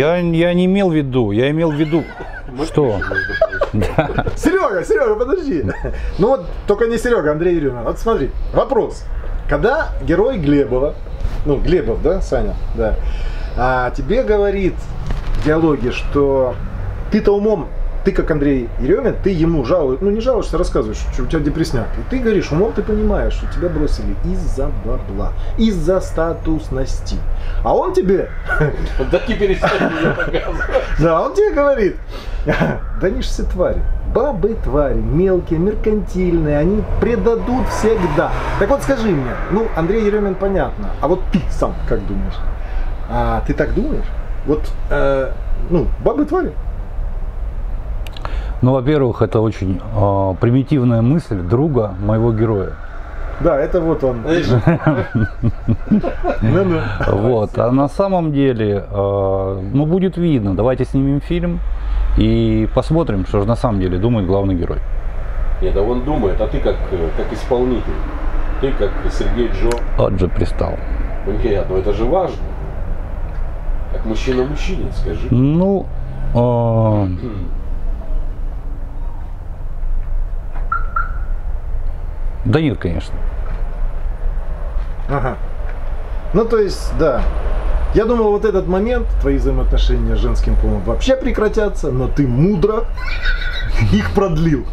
Я не имел в виду, я имел в виду, что... Да. Серега, подожди. Ну вот, только не Серега, Андрей Еремин. Вот смотри, вопрос. Когда герой Глебова, ну, Глебов, да, Саня, да, тебе говорит в диалоге, что ты-то умом, ты как Андрей Еремин, ты ему жалуешь, ну не жалуешься, рассказываешь, что у тебя депресняк. И ты говоришь, умом ты понимаешь, что тебя бросили из-за бабла, из-за статусности. А он тебе... Да не перестань меня показывать. Да, он тебе говорит, да не ж все твари. Бабы твари, мелкие, меркантильные, они предадут всегда. Так вот скажи мне, ну Андрей Еремин понятно, а вот ты сам как думаешь? А ты так думаешь? Вот, ну, бабы твари? Ну, во-первых, это очень примитивная мысль друга моего героя. Да, это вот он. Вот, а на самом деле, ну, будет видно, давайте снимем фильм. И посмотрим, что же на самом деле думает главный герой. Нет, а он думает, а ты как исполнитель, ты как Сергей Джо. Тот же пристал. Понятно, это же важно. Как мужчина-мужчине, скажи. Ну, да нет, конечно. Ага. Ну, то есть, да. Я думал, вот этот момент, твои взаимоотношения с женским полом вообще прекратятся, но ты мудро их продлил.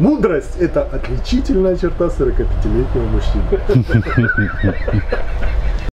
Мудрость – это отличительная черта 45-летнего мужчины.